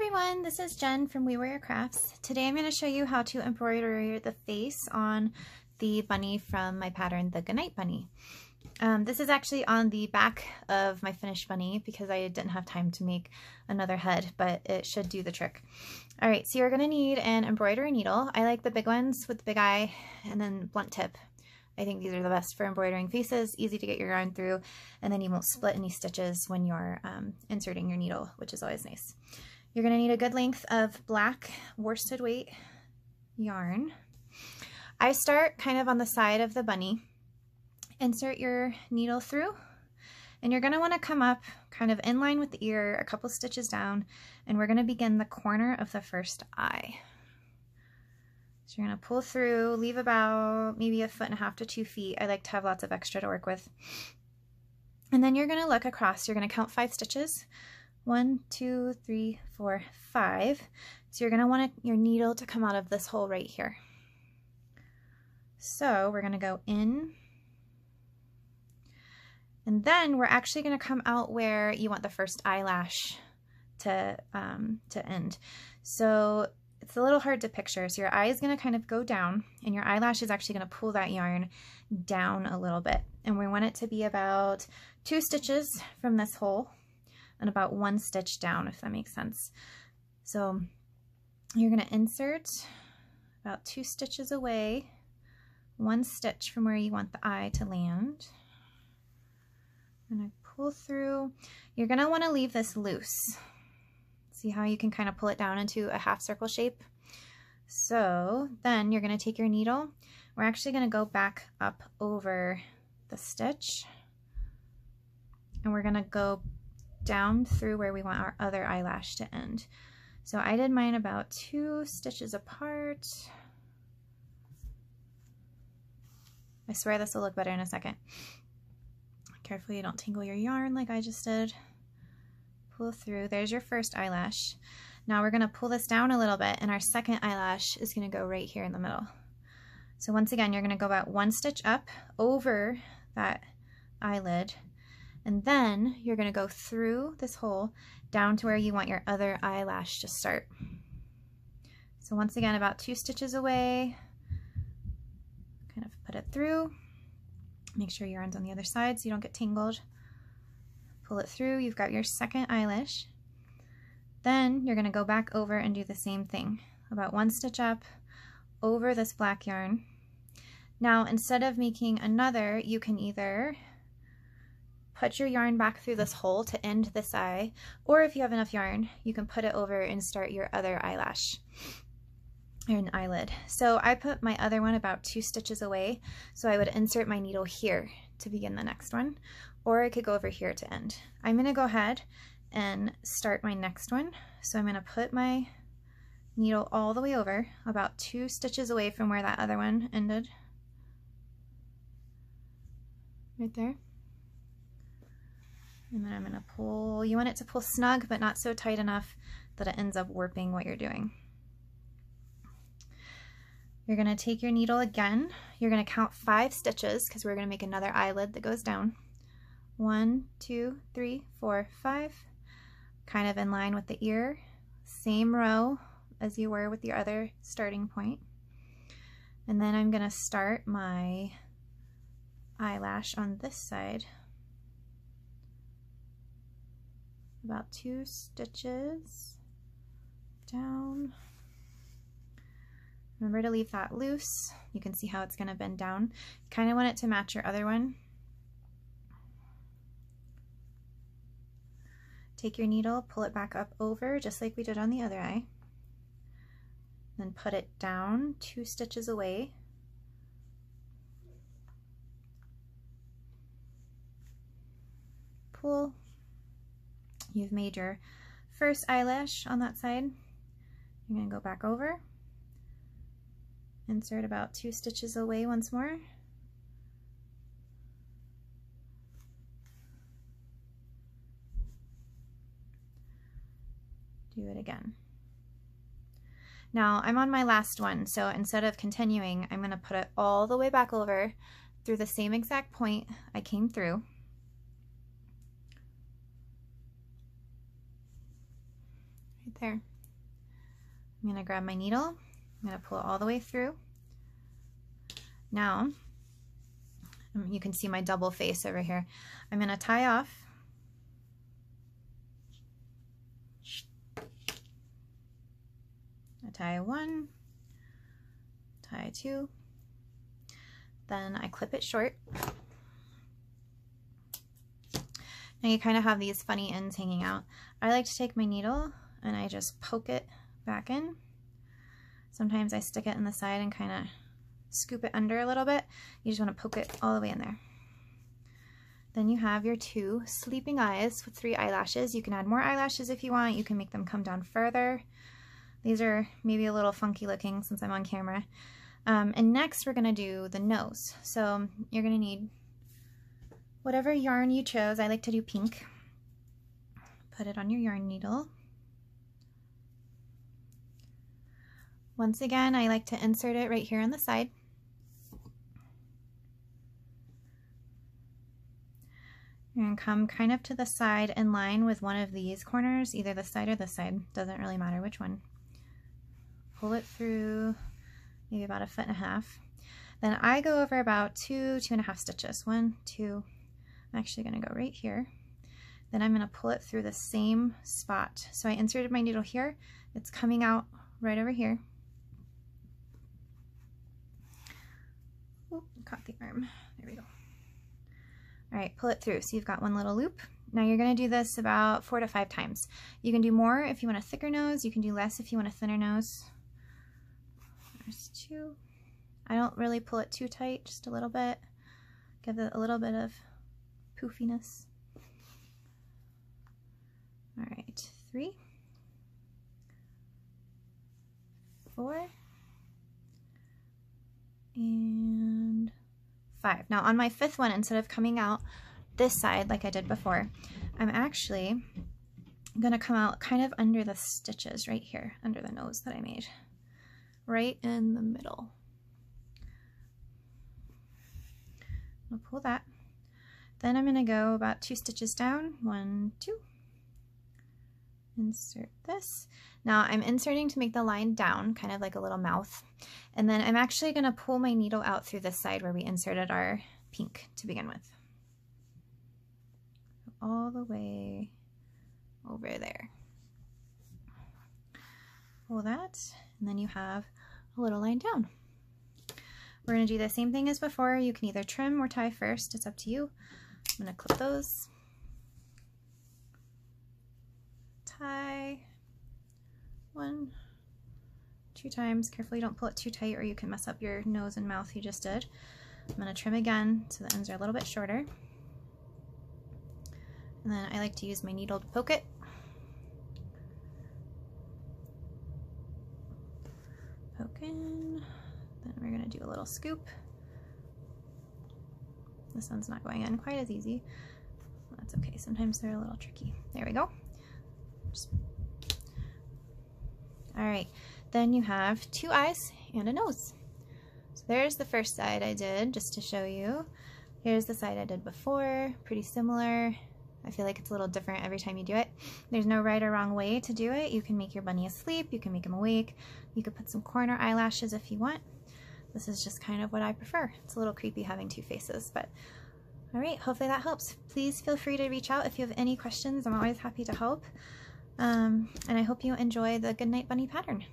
everyone, this is Jen from Wee Warrior Crafts. Today I'm going to show you how to embroider the face on the bunny from my pattern, the Goodnight Bunny. This is actually on the back of my finished bunny because I didn't have time to make another head, but it should do the trick. Alright, so you're going to need an embroidery needle. I like the big ones with the big eye and then blunt tip. I think these are the best for embroidering faces, easy to get your yarn through, and then you won't split any stitches when you're inserting your needle, which is always nice. You're going to need a good length of black worsted weight yarn. I start kind of on the side of the bunny. Insert your needle through, and you're going to want to come up kind of in line with the ear, a couple stitches down, and we're going to begin the corner of the first eye. So you're going to pull through, leave about maybe 1.5 to 2 feet. I like to have lots of extra to work with. And then you're going to look across. You're going to count 5 stitches. 1, 2, 3, 4, 5. So you're going to want your needle to come out of this hole right here. So we're going to go in, and then we're actually going to come out where you want the first eyelash to end. So it's a little hard to picture. So your eye is going to kind of go down, and your eyelash is actually going to pull that yarn down a little bit. And we want it to be about 2 stitches from this hole and about 1 stitch down, if that makes sense. So you're going to insert about 2 stitches away, 1 stitch from where you want the eye to land. And I pull through. You're going to want to leave this loose. See how you can kind of pull it down into a half circle shape? So then you're going to take your needle. We're actually going to go back up over the stitch, and we're going to go down through where we want our other eyelash to end. So I did mine about 2 stitches apart. I swear this will look better in a second. Careful you don't tangle your yarn like I just did. Pull through. There's your first eyelash. Now we're going to pull this down a little bit, and our second eyelash is going to go right here in the middle. So once again, you're going to go about 1 stitch up over that eyelid, and then you're going to go through this hole down to where you want your other eyelash to start. So once again, about 2 stitches away, kind of put it through. Make sure your yarn's on the other side so you don't get tangled. Pull it through. You've got your second eyelash. Then you're going to go back over and do the same thing. About 1 stitch up over this black yarn. Now, instead of making another, you can either put your yarn back through this hole to end this eye, or if you have enough yarn, you can put it over and start your other eyelash or an eyelid. So I put my other one about 2 stitches away, so I would insert my needle here to begin the next one, or I could go over here to end. I'm going to go ahead and start my next one, so I'm going to put my needle all the way over, about 2 stitches away from where that other one ended. Right there. And then I'm going to pull. You want it to pull snug, but not so tight enough that it ends up warping what you're doing. You're going to take your needle again. You're going to count 5 stitches because we're going to make another eyelid that goes down. 1, 2, 3, 4, 5. Kind of in line with the ear. Same row as you were with your other starting point. And then I'm going to start my eyelash on this side. About 2 stitches down. Remember to leave that loose. You can see how it's going to bend down. You kind of want it to match your other one. Take your needle, pull it back up over just like we did on the other eye. Then put it down 2 stitches away. Pull. You've made your first eyelash on that side. You're going to go back over, insert about 2 stitches away once more, do it again. Now I'm on my last one, so instead of continuing, I'm going to put it all the way back over through the same exact point I came through. right there. I'm gonna grab my needle, I'm gonna pull it all the way through. Now, you can see my double face over here. I'm gonna tie off. I tie one, tie two, then I clip it short. Now you kind of have these funny ends hanging out. I like to take my needle and I just poke it back in. Sometimes I stick it in the side and kind of scoop it under a little bit. You just want to poke it all the way in there. Then you have your two sleeping eyes with three eyelashes. You can add more eyelashes if you want. You can make them come down further. These are maybe a little funky looking since I'm on camera. And next we're going to do the nose. So you're going to need whatever yarn you chose. I like to do pink. Put it on your yarn needle. Once again, I like to insert it right here on the side. You're going to come kind of to the side in line with one of these corners, either this side or this side, doesn't really matter which one. Pull it through maybe about 1.5 feet. Then I go over about 2.5 stitches. 1, 2, I'm actually going to go right here. Then I'm going to pull it through the same spot. So I inserted my needle here, it's coming out right over here. Oop, caught the arm. There we go. All right, pull it through. So you've got one little loop. Now you're going to do this about 4 to 5 times. You can do more if you want a thicker nose. You can do less if you want a thinner nose. There's two. I don't really pull it too tight, just a little bit. Give it a little bit of poofiness. All right, 3, 4, and 5. Now on my 5th one, instead of coming out this side like I did before, I'm actually gonna come out kind of under the stitches right here, under the nose that I made, right in the middle. I'll pull that. Then I'm gonna go about 2 stitches down, 1, 2. Insert this. Now I'm inserting to make the line down, kind of like a little mouth. And then I'm actually going to pull my needle out through this side where we inserted our pink to begin with. All the way over there. Pull that, and then you have a little line down. We're going to do the same thing as before. You can either trim or tie first. It's up to you. I'm going to clip those. Tie 1, 2 times. Carefully, don't pull it too tight or you can mess up your nose and mouth you just did. I'm going to trim again so the ends are a little bit shorter. And then I like to use my needle to poke it. Poke in. Then we're going to do a little scoop. This one's not going in quite as easy. That's okay. Sometimes they're a little tricky. There we go. All right, then you have 2 eyes and a nose. So there's the first side I did just to show you. Here's the side I did before, pretty similar. I feel like it's a little different every time you do it. There's no right or wrong way to do it. You can make your bunny asleep, you can make him awake, you could put some corner eyelashes if you want. This is just kind of what I prefer. It's a little creepy having 2 faces, but all right, hopefully that helps. Please feel free to reach out if you have any questions. I'm always happy to help. And I hope you enjoy the Goodnight Bunny pattern.